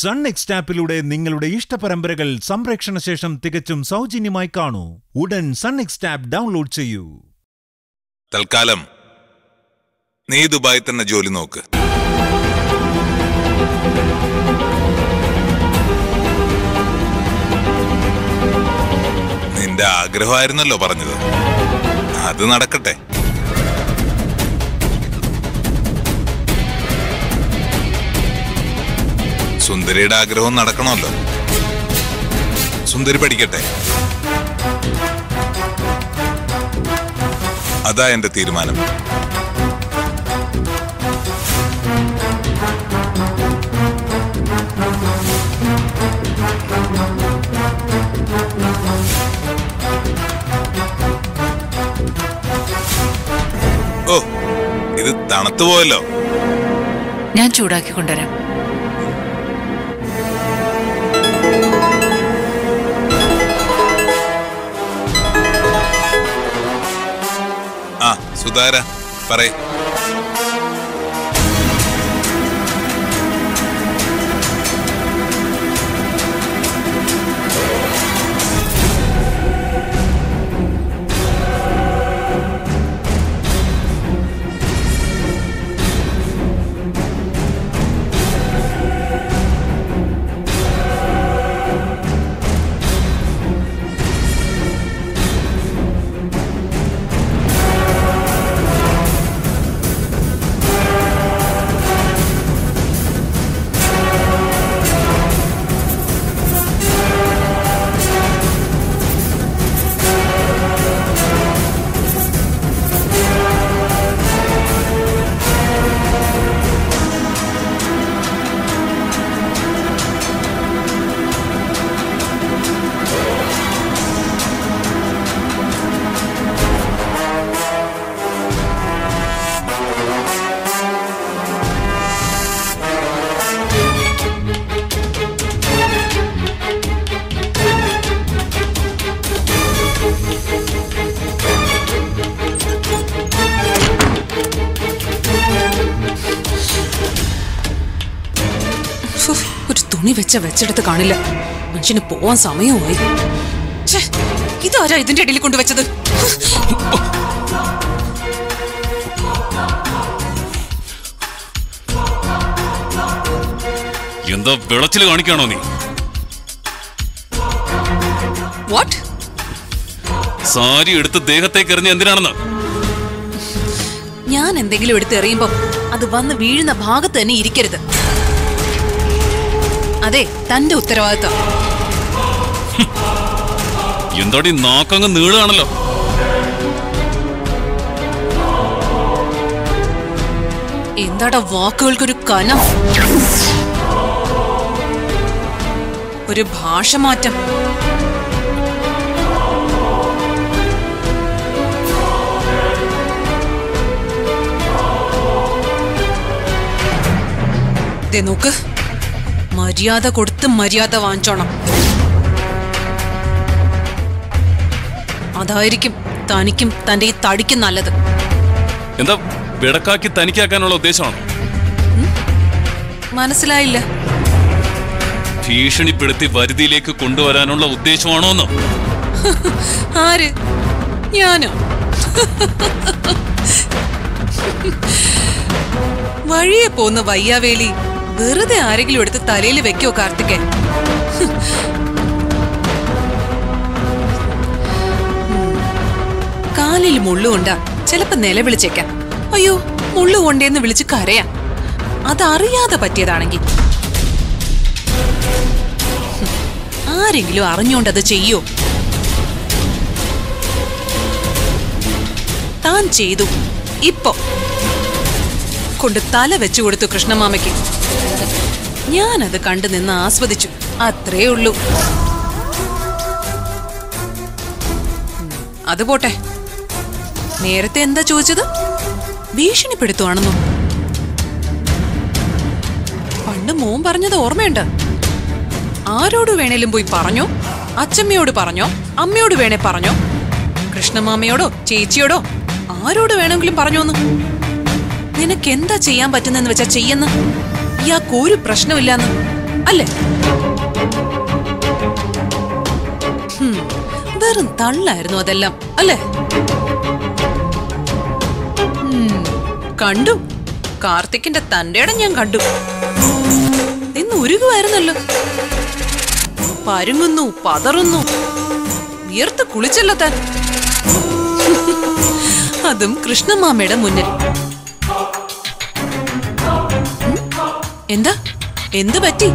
Sunnext app-ലൂടെ നിങ്ങളുടെ ഇഷ്ടപരമ്പരകൾ സംപ്രേക്ഷണ ശേഷം തികച്ചും സൗജന്യമായി കാണൂ. ഉടൻ Sunnext app ഡൗൺലോഡ് ചെയ്യൂ. തൽക്കാലം നീ ദുബായിൽ തന്നെ ജോലി നോക്ക്. നിന്റെ ആഗ്രഹമായിരുന്നല്ലോ പറഞ്ഞത്. അത് നടക്കട്ടെ. സുന്ദരിയുടെ ആഗ്രഹം നടക്കണമല്ലോ. സുന്ദരി പഠിക്കട്ടെ. അതാ എന്റെ തീരുമാനം. ഓ, ഇത് തണുത്തുപോയല്ലോ. ഞാൻ ചൂടാക്കി കൊണ്ടുവരാം. സുധാര പറയ, നീ വെച്ചെടുത്ത് കാണില്ല. മനുഷ്യന് പോവാൻ സമയമായി. ഇതാരാ ഇതിന്റെ ഇടയിൽ കൊണ്ടുവച്ചത്? എന്താ വെളച്ചില് കാണിക്കാണോ നീ? വാട്ട്? സാരി എടുത്ത് ദേഹത്തേക്ക് എറിഞ്ഞ എന്തിനാണെന്ന്? ഞാൻ എന്തെങ്കിലും എടുത്ത് എറിയുമ്പോ അത് വന്ന് വീഴുന്ന ഭാഗത്ത് തന്നെ ഇരിക്കരുത്. അതെ, തന്റെ ഉത്തരവാദിത്തം. എന്താടി നാക്കങ്ങ് നീളാണല്ലോ. എന്താടാ വാക്കുകൾക്കൊരു കനം, ഒരു ഭാഷ മാറ്റം. ദേ നോക്ക്, മര്യാദ കൊടുത്ത് മര്യാദ വാങ്ങിച്ചോണം. അതായിരിക്കും തനിക്കും തന്റെ ഈ തടിക്കും നല്ലത്. എന്താ വിടക്കാക്കി തനിക്കാക്കാനുള്ള ഉദ്ദേശമാണ്? മനസ്സിലായില്ല. ഭീഷണിപ്പെടുത്തി വരുതിയിലേക്ക് കൊണ്ടുവരാനുള്ള ഉദ്ദേശമാണോന്ന്? ആര്? ഞാനോ? വഴിയെ പോന്ന വയ്യാവേലി വെറുതെ ആരെങ്കിലും എടുത്ത് തലയിൽ വെക്കോ കാർത്തികൻ? കാലിൽ മുള്ളുകൊണ്ടാ ചിലപ്പോ നിലവിളിച്ചേക്കാം. അയ്യോ മുള്ളുകൊണ്ടേന്ന് വിളിച്ച് കരയാം. അതറിയാതെ പറ്റിയതാണെങ്കിൽ ആരെങ്കിലും അറിഞ്ഞോണ്ടത് ചെയ്യോ? താൻ ചെയ്തു. ഇപ്പൊ കൊണ്ട് തല വെച്ചു കൊടുത്തു കൃഷ്ണമാമയ്ക്ക്. ഞാനത് കണ്ടു നിന്ന് ആസ്വദിച്ചു, അത്രേ ഉള്ളൂ. അതുപോട്ടെ, നേരത്തെ എന്താ ചോദിച്ചത്? ഭീഷണിപ്പെടുത്തുവാണെന്നോ? പണ്ട് മോൻ പറഞ്ഞത് ഓർമ്മയുണ്ട്? ആരോട് വേണേലും പോയി പറഞ്ഞോ, അച്ഛമ്മയോട് പറഞ്ഞോ, അമ്മയോട് വേണേ പറഞ്ഞോ, കൃഷ്ണമാമയോടോ ചേച്ചിയോടോ ആരോട് വേണമെങ്കിലും പറഞ്ഞോന്ന്. നിനക്കെന്താ ചെയ്യാൻ പറ്റുന്നെന്ന് വെച്ചാ ചെയ്യുന്ന. ഇയാൾക്ക് ഒരു പ്രശ്നമില്ലാന്ന് അല്ലേ? വെറും തള്ളായിരുന്നു അതെല്ലാം അല്ലേ? കണ്ടു, കാർത്തിക്കിന്റെ തന്റെ ഇടം ഞാൻ കണ്ടു. നിന്ന് ഉരുകുമായിരുന്നല്ലോ, പരുങ്ങുന്നു, പതറുന്നു, വിയർത്ത് കുളിച്ചല്ലോ താൻ. അതും കൃഷ്ണമാമയുടെ മുന്നിൽ. എന്താ, എന്ത് പറ്റി?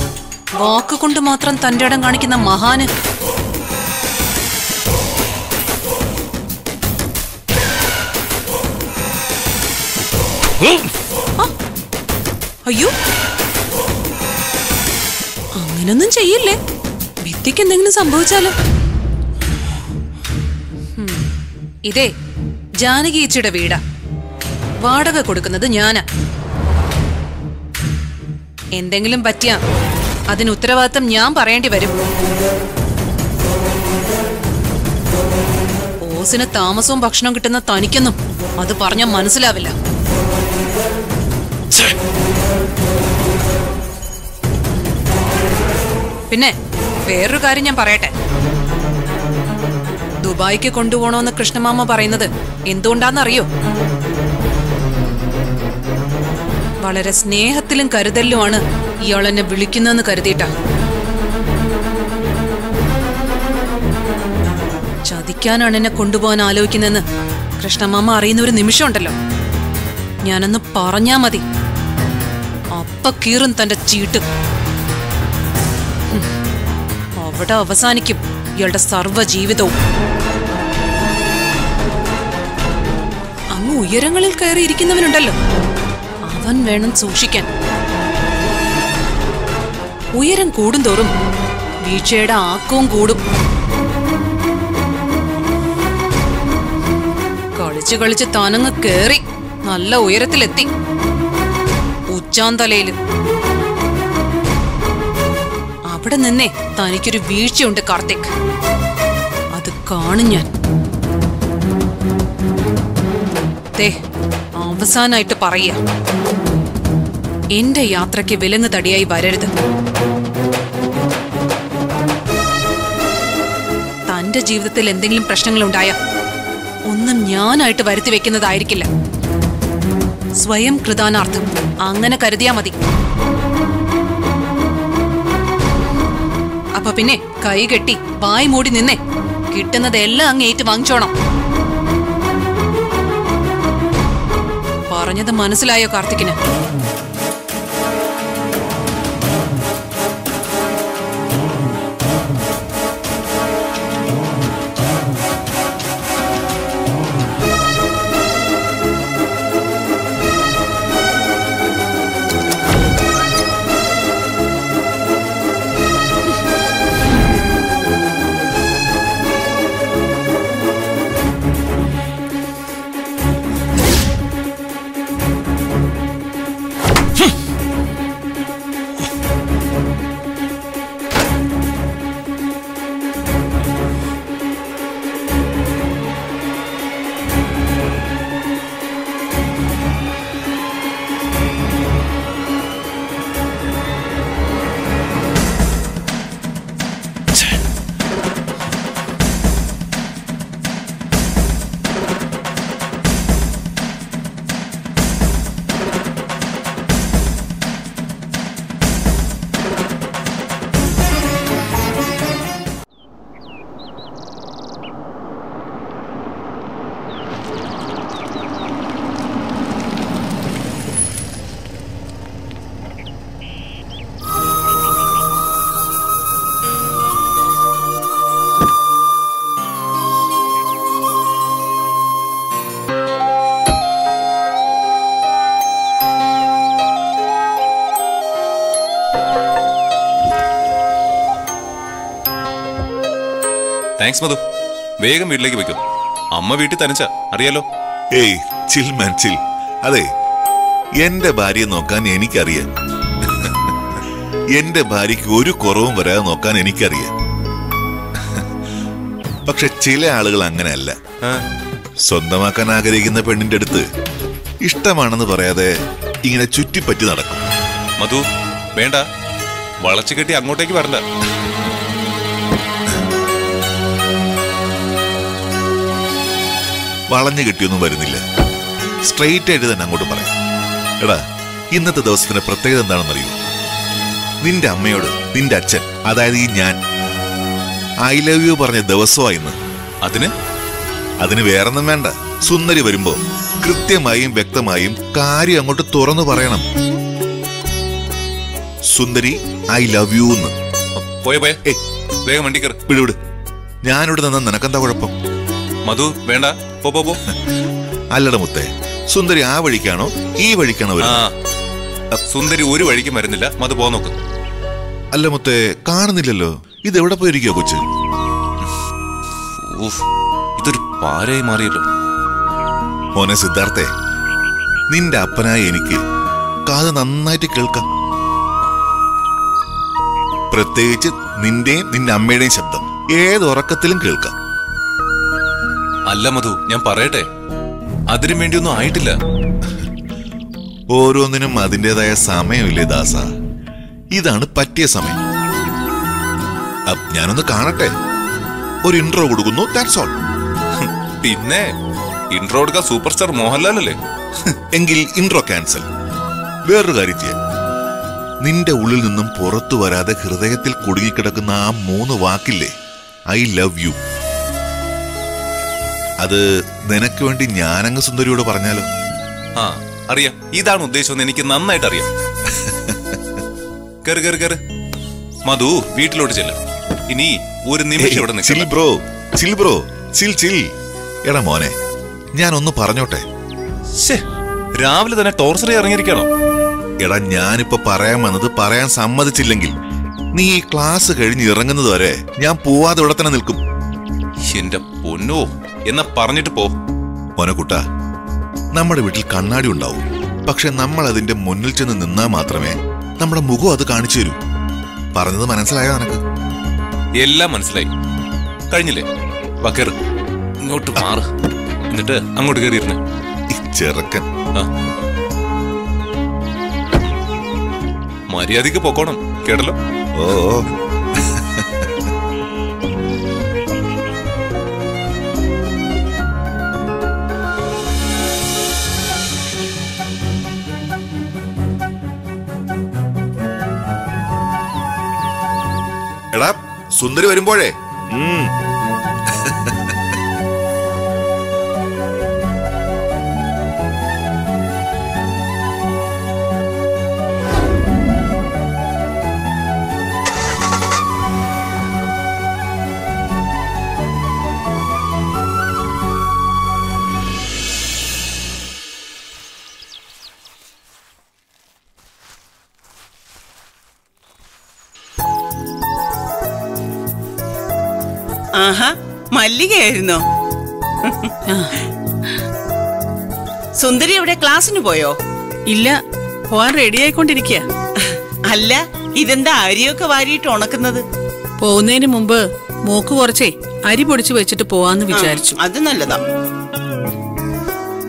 വാക്കുകൊണ്ട് മാത്രം തന്റെ ഇടം കാണിക്കുന്ന മഹാന്. അയ്യോ, അങ്ങനൊന്നും ചെയ്യില്ലേ? ഭിത്തിക്ക് എന്തെങ്കിലും സംഭവിച്ചാലോ? ഇതേ ജാനകിയച്ചിയുടെ വീടാ, വാടക കൊടുക്കുന്നത് ഞാനാ. എന്തെങ്കിലും പറ്റിയാ അതിന് ഉത്തരവാദിത്തം ഞാൻ പറയേണ്ടി വരും. ഓസിന് താമസവും ഭക്ഷണവും കിട്ടുന്ന തനിക്കൊന്നും അത് പറഞ്ഞാൽ മനസ്സിലാവില്ല. പിന്നെ വേറൊരു കാര്യം ഞാൻ പറയട്ടെ. ദുബായിക്ക് കൊണ്ടുപോകണമെന്ന് കൃഷ്ണമാമ പറയുന്നത് എന്തുകൊണ്ടാണെന്നറിയോ? വളരെ സ്നേഹത്തിലും കരുതലുമാണ് ഇയാളെന്നെ വിളിക്കുന്നതെന്ന് കരുതിയിട്ടാ. ചതിക്കാനാണ് എന്നെ കൊണ്ടുപോകാൻ ആലോചിക്കുന്നതെന്ന് കൃഷ്ണമാമ അറിയുന്ന ഒരു നിമിഷമുണ്ടല്ലോ, ഞാനൊന്ന് പറഞ്ഞാ മതി, അപ്പ കീറും തന്റെ ചീട്ട്. അവിടെ അവസാനിക്കും ഇയാളുടെ സർവ്വജീവിതവും. അങ്ങ് ഉയരങ്ങളിൽ കയറിയിരിക്കുന്നവനുണ്ടല്ലോ, അവൻ വേണം സൂക്ഷിക്കാൻ. ഉയരം കൂടുന്തോറും വീഴ്ചയുടെ ആക്കവും കൂടും. കളിച്ച് കളിച്ച് താനങ്ങ് കേറി നല്ല ഉയരത്തിലെത്തി, ഉച്ചാന്തലയില്. അവിടെ നിന്നേ തനിക്കൊരു വീഴ്ചയുണ്ട് കാർത്തിക്, അത് കാണും ഞാൻ. അവസാനായിട്ട് പറയുക, എന്റെ യാത്രയ്ക്ക് വിലങ്ങ് തടിയായി വരരുത്. തന്റെ ജീവിതത്തിൽ എന്തെങ്കിലും പ്രശ്നങ്ങളുണ്ടായ ഒന്നും ഞാനായിട്ട് വരുത്തി വെക്കുന്നതായിരിക്കില്ല, സ്വയം കൃതാനാർത്ഥം അങ്ങനെ കരുതിയാ മതി. അപ്പൊ പിന്നെ കൈകെട്ടി വായ് മൂടി നിന്നേ കിട്ടുന്നതെല്ലാം അങ്ങ് ഏറ്റു വാങ്ങിച്ചോണം. പറഞ്ഞത് മനസ്സിലായോ കാർത്തിക്കിന്? താങ്ക്സ് മധു, വേഗം വീട്ടിലേക്ക് വയ്ക്കൂ. അമ്മ വീട്ടിൽ തനിച്ച അറിയാലോ. ഏയ് ചിൽ മാൻ ചിൽ. അതെ, എന്റെ ഭാര്യയെ നോക്കാൻ എനിക്കറിയാം, എന്റെ ഭാര്യയ്ക്ക് ഒരു കുറവും വരാതെ നോക്കാൻ എനിക്കറിയാം. പക്ഷെ ചില ആളുകൾ അങ്ങനെയല്ല. സ്വന്തമാക്കാൻ ആഗ്രഹിക്കുന്ന പെണ്ണിന്റെ അടുത്ത് ഇഷ്ടമാണെന്ന് പറയാതെ ഇങ്ങനെ ചുറ്റിപ്പറ്റി നടക്കും. മധു വേണ്ട, വളച്ചു കെട്ടി അങ്ങോട്ടേക്ക് വരണ്ട. വളഞ്ഞു കെട്ടിയൊന്നും വരുന്നില്ല, സ്ട്രെയിറ്റ് ആയിട്ട് തന്നെ അങ്ങോട്ട് പറയാം. എടാ, ഇന്നത്തെ ദിവസത്തിന്റെ പ്രത്യേകത എന്താണെന്നറിയോ? നിന്റെ അമ്മയോട് നിന്റെ അച്ഛൻ, അതായത് ഈ ഞാൻ, ഐ ലവ് യു പറഞ്ഞ ദിവസമായിന്ന്. അതിന് വേറൊന്നും വേണ്ട. സുന്ദരി വരുമ്പോ കൃത്യമായും വ്യക്തമായും കാര്യം അങ്ങോട്ട് തുറന്നു പറയണം. സുന്ദരി, ഐ ലവ് യു എന്ന്. വിടുവിട്, ഞാനിവിടെ നിന്ന് നിനക്കെന്താ കുഴപ്പം? മധു വേണ്ട, പോ. അല്ലട മുത്തേ, സുന്ദരി ആ വഴിക്കാണോ ഈ വഴിക്കാണോ? സുന്ദരി ഒരു വഴിക്കും വരുന്നില്ല, മധു പോ നോക്ക്. അല്ല മുത്തേ, കാണുന്നില്ലല്ലോ, ഇത് എവിടെ പോയിരിക്കോ കൊച്ചു? ഇതൊരു പാരയായി മാറിയല്ലോ. മോനെ സിദ്ധാർത്ഥേ, നിന്റെ അപ്പനായ എനിക്ക് കാത് നന്നായിട്ട് കേൾക്കാം, പ്രത്യേകിച്ച് നിന്റെയും നിന്റെ അമ്മയുടെയും ശബ്ദം ഏതൊറക്കത്തിലും കേൾക്കാം. അല്ല മധു, ഞാൻ പറയട്ടെ, അതിനു വേണ്ടിയൊന്നും ആയിട്ടില്ല. ഓരോന്നിനും അതിൻ്റെതായ സമയമില്ലേ ദാസ? ഇതാണ് പറ്റിയ സമയം. ഞാനൊന്ന് കാണട്ടെ, ഒരു ഇൻട്രോ കൊടുക്കുന്നു, ദാറ്റ്സ് ഓൾ. പിന്നെ ഇൻട്രോ കൊടുക്കാൻ സൂപ്പർ സ്റ്റാർ മോഹൻലാൽ അല്ലേ? എങ്കിൽ ഇൻട്രോ ക്യാൻസൽ. വേറൊരു കാര്യം ചെയ്യാം, നിന്റെ ഉള്ളിൽ നിന്നും പുറത്തു വരാതെ ഹൃദയത്തിൽ കുടുങ്ങിക്കിടക്കുന്ന ആ മൂന്ന് വാക്കില്ലേ, ഐ ലവ് യു, അത് നിനക്ക് വേണ്ടി ഞാനങ്ങ് സുന്ദരിയോട് പറഞ്ഞാലോ? ആ അറിയാം, ഇതാണ് ഉദ്ദേശം, എനിക്ക് നന്നായിട്ട് അറിയാം. കേറ് കേറ് കേറ് മധു, വീട്ടിലോട്ട് ചെല്ലാം. ഇനി ഒരു നിമിഷം ഇവിടെ നിൽക്ക്. Chill bro chill chill. എടാ മോനെ, ഞാൻ ഒന്ന് പറഞ്ഞോട്ടെ. രാവിലെ തന്നെ ടോർച്ചറി ഇറങ്ങിയിരിക്കണോ? എടാ, ഞാനിപ്പോ പറയാൻ വന്നത് പറയാൻ സമ്മതിച്ചില്ലെങ്കിൽ നീ ഈ ക്ലാസ് കഴിഞ്ഞ് ഇറങ്ങുന്നത് വരെ ഞാൻ പോവാതെ ഇവിടെ തന്നെ നിൽക്കും. എന്റെ പൊന്നോ, എന്നാ പറഞ്ഞിട്ട് പോ. മോനക്കുട്ട, നമ്മുടെ വീട്ടിൽ കണ്ണാടി ഉണ്ടാവും, പക്ഷെ നമ്മൾ അതിന്റെ മുന്നിൽ ചെന്ന് നിന്നാ മാത്രമേ നമ്മുടെ മുഖം അത് കാണിച്ചു തരൂ. പറഞ്ഞത് മനസ്സിലായോ നിനക്ക്? എല്ലാം മനസ്സിലായി കഴിഞ്ഞില്ലേ? വക്കേർ, ഇങ്ങോട്ട് മാറ്, എന്നിട്ട് അങ്ങോട്ട് കയറിയിരുന്നേ ചെറുക്കൻ. മര്യാദക്ക് പൊക്കോണം, കേട്ടല്ലോ? ഓ, എടാ സുന്ദരി വരുമ്പോഴേ മല്ലികയായിരുന്നോ? സുന്ദരി എവിടെ? ക്ലാസ്സിന് പോയോ? ഇല്ല, പോവാൻ റെഡി ആയിക്കൊണ്ടിരിക്കുക. അല്ല, ഇതെന്താ അരിയൊക്കെ വാരിയിട്ട് ഉണക്കുന്നത്? പോകുന്നതിന് മുമ്പ് മോക്ക് കുറച്ചേ അരി പൊടിച്ചു വെച്ചിട്ട് പോവാന്ന് വിചാരിച്ചു. അത് നല്ലതാ.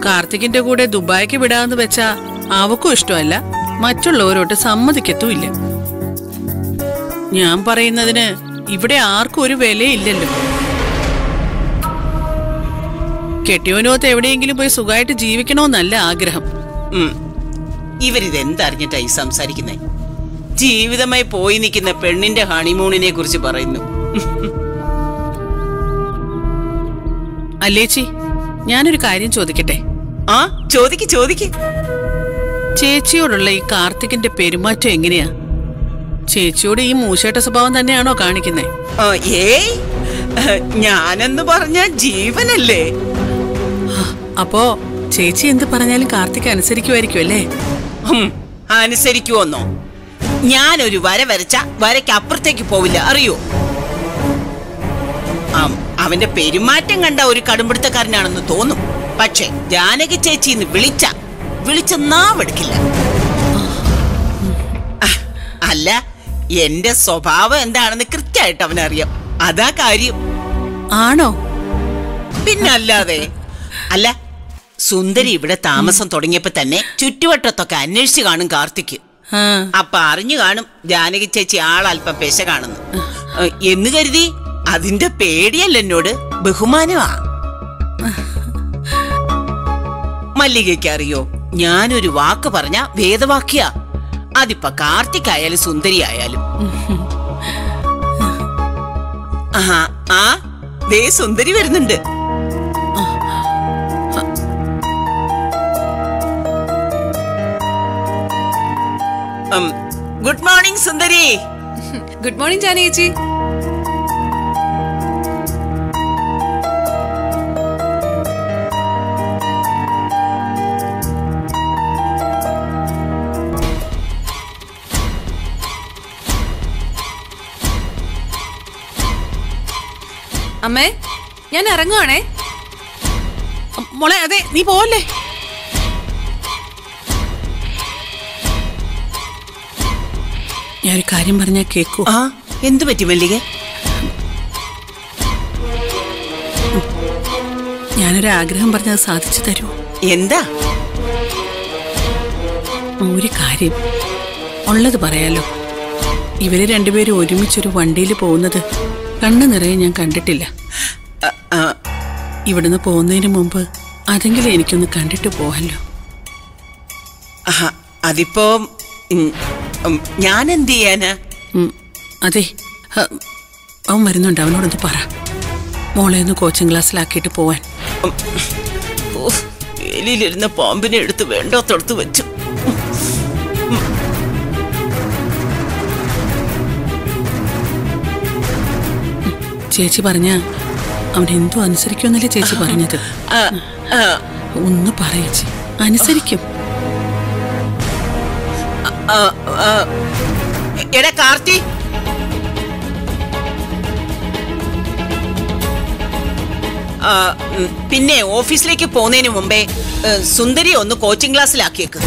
കാർത്തികിന്റെ കൂടെ ദുബായിക്ക് വിടാന്ന് വെച്ചാ അവക്കും ഇഷ്ടമല്ല, മറ്റുള്ളവരോട്ട് സമ്മതിക്കത്തുമില്ല. ഞാൻ പറയുന്നതിന് ഇവിടെ ആർക്കും ഒരു വിലയില്ലല്ലോ. കെട്ടിയോനോത്ത് എവിടെയെങ്കിലും പോയി സുഖമായിട്ട് ജീവിക്കണമെന്നല്ല ആഗ്രഹം. ഇവരിതെന്തറിഞ്ഞിട്ടായി സംസാരിക്കുന്നേ? ജീവിതമായി പോയി നിൽക്കുന്ന പെണ്ണിന്റെ ഹണിമൂണിനെ കുറിച്ച് പറയുന്നു. അല്ലേച്ചി, ഞാനൊരു കാര്യം ചോദിക്കട്ടെ? ആ, ചോദിക്ക് ചോദിക്ക്. ചേച്ചിയോടുള്ള ഈ കാർത്തികിന്റെ പെരുമാറ്റം എങ്ങനെയാ? ചേച്ചിയോട് ഈ മൂശേട്ട സ്വഭാവം തന്നെയാണോ കാണിക്കുന്നേ? ഏയ്, ഞാനെന്ന് പറഞ്ഞ ജീവനല്ലേ. അപ്പോ ചേച്ചി എന്ത് പറഞ്ഞാലും കാർത്തിക് അനുസരിക്കുമായിരിക്കും അല്ലേ? അനുസരിക്കുവോന്നോ? ഞാനൊരു വര വരച്ച വരയ്ക്ക് അപ്പുറത്തേക്ക് പോവില്ല, അറിയോ? അവന്റെ പെരുമാറ്റം കണ്ട ഒരു കടുംപിടുത്തക്കാരനാണെന്ന് തോന്നും, പക്ഷെ ജാനകി ചേച്ചി എന്ന് വിളിച്ച നാവെടുക്കില്ല. അല്ല, എന്റെ സ്വഭാവം എന്താണെന്ന് കൃത്യമായിട്ട് അവനറിയാം, അതാ കാര്യം. ആണോ? പിന്നല്ലാതെ. അല്ല, സുന്ദരി ഇവിടെ താമസം തുടങ്ങിയപ്പോ തന്നെ ചുറ്റുവട്ടത്തൊക്കെ അന്വേഷിച്ചു കാണും കാർത്തിക്. അപ്പൊ അറിഞ്ഞു കാണും ജാനകി ചേച്ചി ആളൽപ്പം പെശ കാണുന്നു എന്ന് കരുതി അതിന്റെ പേടിയല്ല എന്നോട് ബഹുമാനമാ. മല്ലികയ്ക്ക് അറിയോ ഞാനൊരു വാക്ക് പറഞ്ഞ വേദവാക്യ, അതിപ്പോ കാർത്തിക്കായാലും സുന്ദരി ആയാലും. ആ ദേ സുന്ദരി വരുന്നുണ്ട്. ഗുഡ് മോർണിംഗ് സുന്ദരി. ഗുഡ് മോർണിംഗ് ജാനേച്ചി. അമ്മേ ഞാൻ ഇറങ്ങുവാണേ. മോളെ അതെ നീ പോവല്ലേ. ഞാനൊരു കാര്യം പറഞ്ഞാൽ കേക്കൂ. ആ എന്തു പറ്റി മല്ലിക? ഞാനൊരാഗ്രഹം പറഞ്ഞത് സാധിച്ചു തരൂ. എന്താ? ഒരു കാര്യം ഉള്ളത് പറയാലോ. ഇവര് രണ്ടുപേരും ഒരുമിച്ചൊരു വണ്ടിയിൽ പോകുന്നത് കണ്ണു നിറയെ ഞാൻ കണ്ടിട്ടില്ല. ഇവിടുന്ന് പോകുന്നതിന് മുമ്പ് അതെങ്കിലും എനിക്കൊന്ന് കണ്ടിട്ട് പോകല്ലോ. അതിപ്പോ ഞാൻ എന്ത് ചെയ്യാനാ? അതെ അവൻ വരുന്നുണ്ട്, അവനോടൊന്ന് പറ മോളെ ഒന്ന് കോച്ചിങ് ക്ലാസ്സിലാക്കിയിട്ട് പോവാൻ. വേലിയിലിരുന്ന പാമ്പിനെ എടുത്ത് വേണ്ടാത്തടുത്ത് വെച്ചു. ചേച്ചി പറഞ്ഞ അവൻ എന്തോ അനുസരിക്കുമെന്നല്ലേ ചേച്ചി പറഞ്ഞത്? ഒന്ന് പറയേച്ചി, അനുസരിക്കും. എടാ കാർത്തി, പിന്നെ ഓഫീസിലേക്ക് പോകുന്നതിന് മുമ്പേ സുന്ദരി ഒന്ന് കോച്ചിങ് ക്ലാസ്സിലാക്കിയേക്ക്.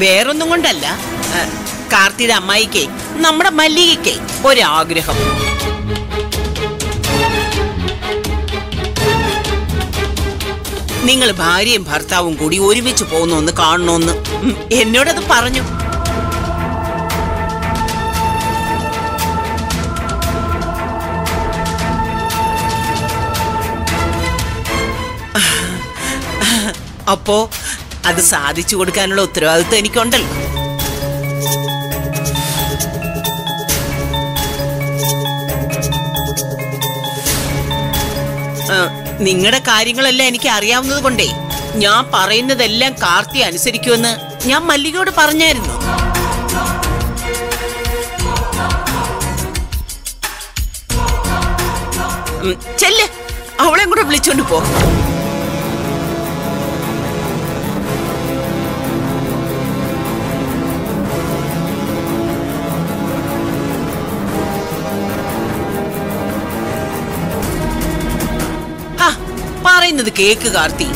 വേറൊന്നും കൊണ്ടല്ല കാർത്തിയുടെ അമ്മായിക്കേ, നമ്മുടെ മല്ലികയ്ക്കേ ഒരാഗ്രഹം. നിങ്ങൾ ഭാര്യയും ഭർത്താവും കൂടി ഒരുമിച്ച് പോകുന്നൊന്ന് കാണണമെന്ന് എന്നോടത് പറഞ്ഞു. അപ്പോ അത് സാധിച്ചു കൊടുക്കാനുള്ള ഉത്തരവാദിത്വം എനിക്കുണ്ടല്ലോ. നിങ്ങളുടെ കാര്യങ്ങളെല്ലാം എനിക്ക് അറിയാവുന്നത് കൊണ്ടേ ഞാൻ പറയുന്നതെല്ലാം കാർത്തി അനുസരിക്കുമെന്ന് ഞാൻ മല്ലികയോട് പറഞ്ഞായിരുന്നു. ചെല്ല്, അവളെ കൂടെ വിളിച്ചോണ്ട് പോ. പറയുന്നത് കേക്ക് കാർത്തി.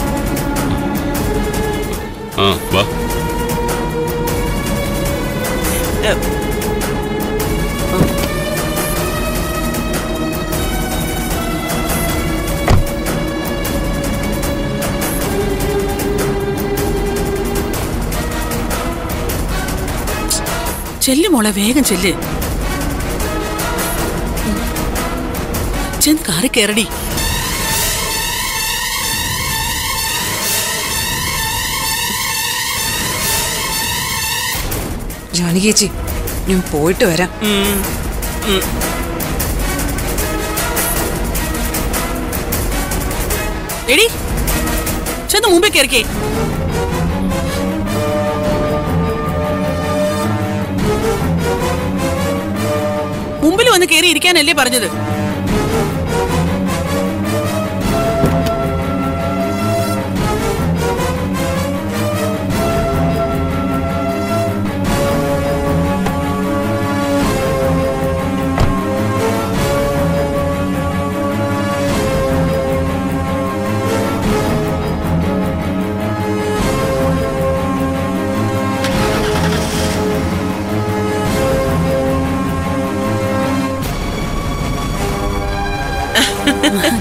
ചെല്ല് മോളെ, വേഗം ചെല്ല്. ചെന്ന് കാറി കയറടി. ജാനകി ചേച്ചി ഞാൻ പോയിട്ട് വരാം. എടി ചെന്ന് മുമ്പേ കയറിക്കേ. മുമ്പിൽ വന്ന് കയറി ഇരിക്കാനല്ലേ പറഞ്ഞത്?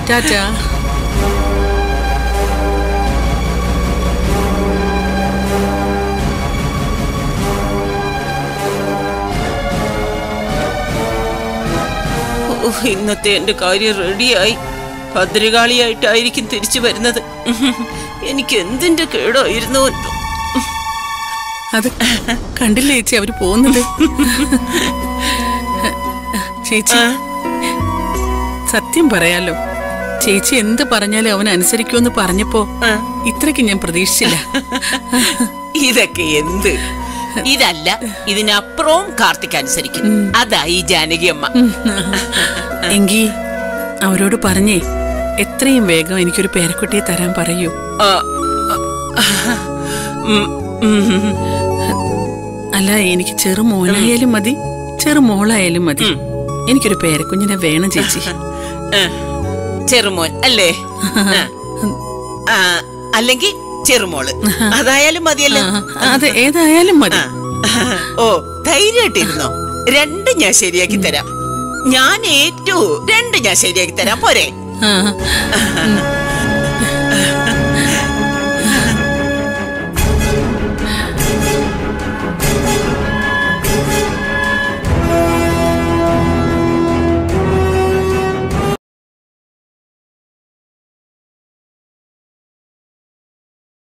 Ta-ta. In the tent, carrier ready, I had the regalia. I tied in Tirichi by another. Any kind in the curd is known. Candilates every pond. Chichi Satim Parayalo. Chichi and the Paranala and Sericu and the Paranapo. Itrekin and Pradeshila. Either kind. ഇതല്ല ഇതിനപ്പുറവും കാർത്തിക് അനുസരിക്കുന്നു അതായി ജാനകിയമ്മ എങ്കി അവരോട് പറഞ്ഞേ എത്രയും വേഗം എനിക്കൊരു പേരക്കുട്ടിയെ തരാൻ പറയൂ അല്ല എനിക്ക് ചെറു മോനായാലും മതി ചെറു മോളായാലും മതി എനിക്കൊരു പേരക്കുഞ്ഞിനെ വേണം ചേച്ചി ചെറുമോൻ അല്ലേ അല്ലെങ്കിൽ Chermol. Adayalum madiyallo. Adu edayalum madi. Oh, thairiyattirunno. Rendu njan seriyakki tharam. Njan ettu rendu njan seriyakki tharam pore.